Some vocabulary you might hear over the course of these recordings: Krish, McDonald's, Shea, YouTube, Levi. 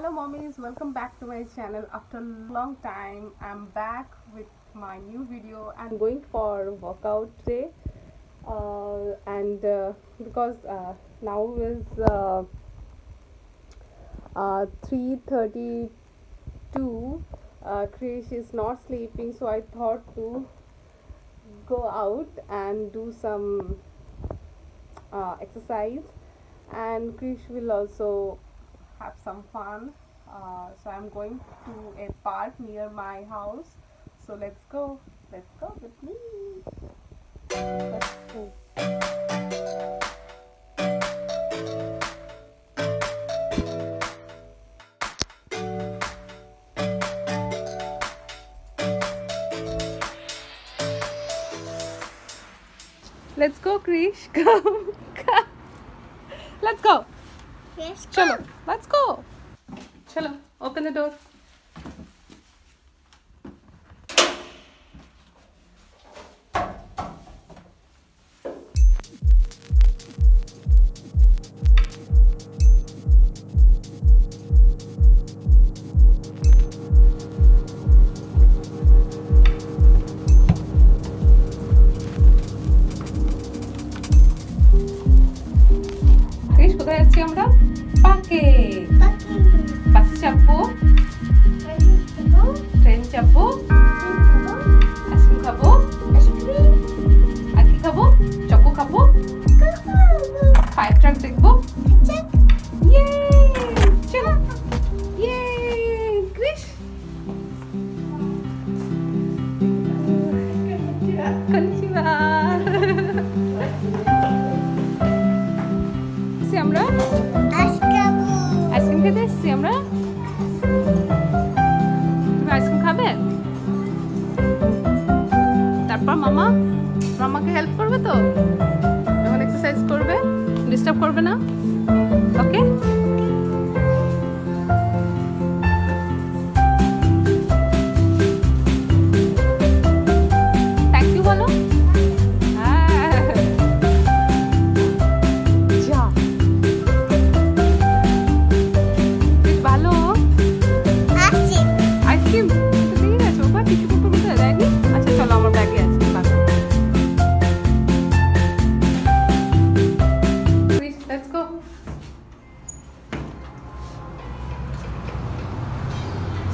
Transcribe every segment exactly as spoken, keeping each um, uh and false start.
Hello mommies, welcome back to my channel. After a long time I'm back with my new video. I'm going for a workout today uh, and uh, because uh, now is uh, uh, three thirty-two, uh, Krish is not sleeping, so I thought to go out and do some uh, exercise, and Krish will also have some fun. Uh, so I'm going to a park near my house, so let's go let's go with me. Let's go. Let's go, Krish. Come, come. Let's go. Yes, chalo, let's go. Chalo, open the door. Krish, where are we going? Pakai, pakai capu, train capu, asim kapu, aki kapu, choco kapu, fire truck dekbo. Yay! Chalo, yay! Krish, konnichiwa. See, amra. See, Amra? You ice cream khabe? Tarpor mama, mama ke help korbe to? Jokhon exercise korbe, disturb korbe na? Okay? Thank you bolo.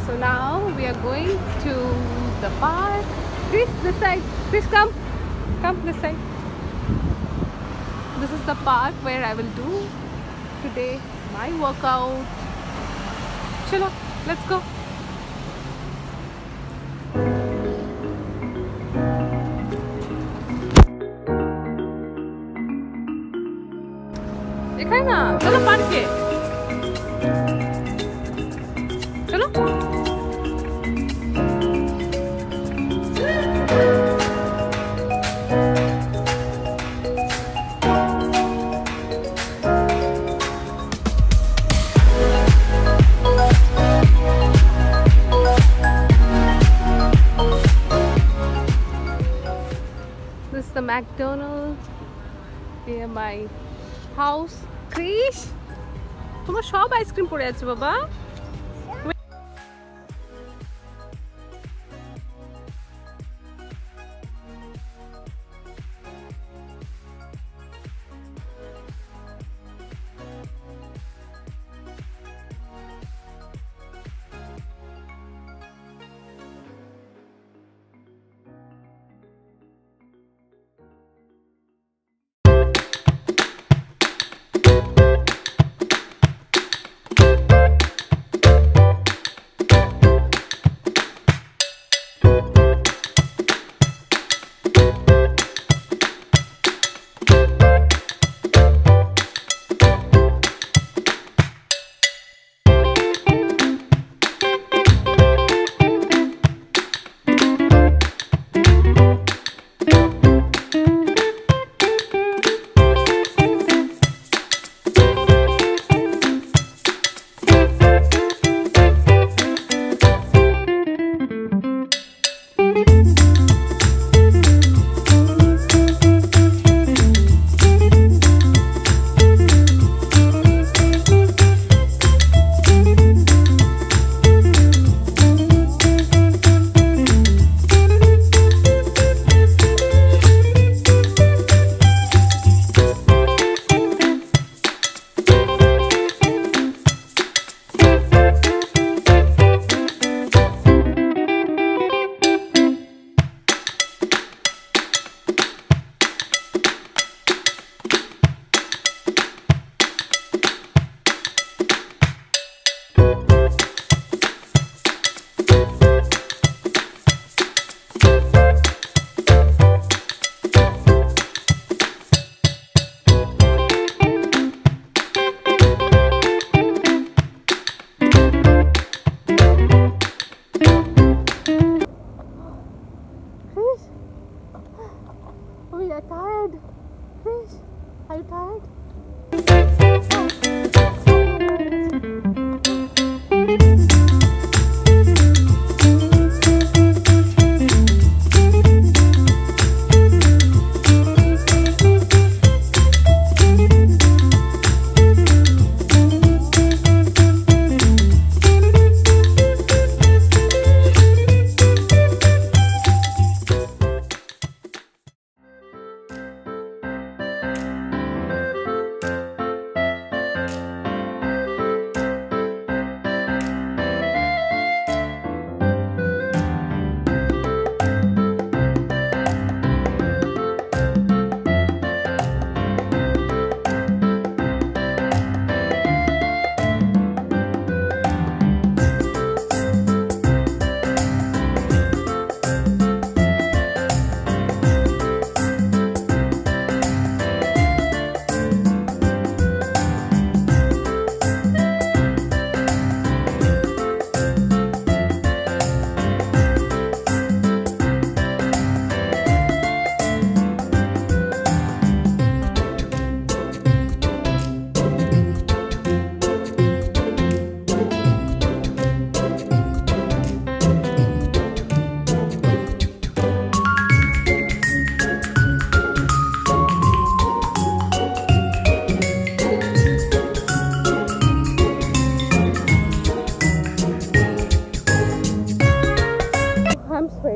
So now we are going to the park. Krish, this side. Krish, come. Come this side. This is the park where I will do today my workout. Chalo, let's go. Dekha na, chalo park ke. Chalo. The McDonald's near my house. Krish, tomar shob ice cream pore ache baba.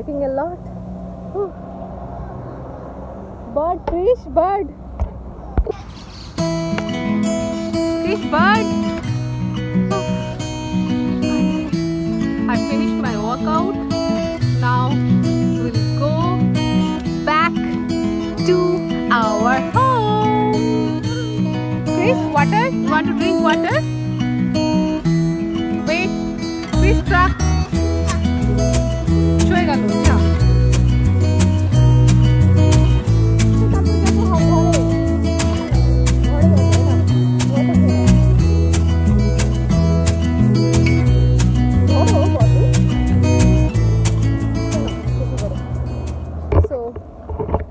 sweating a lot. Whew. Bird, Krish, bird. Krish, bird. I finished my workout. Now we'll go back to our home. Krish, water? You want to drink water? Wait, Krish truck. So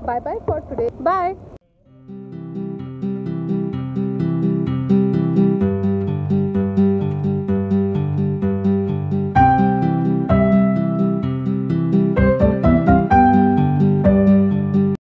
bye bye for today. Bye.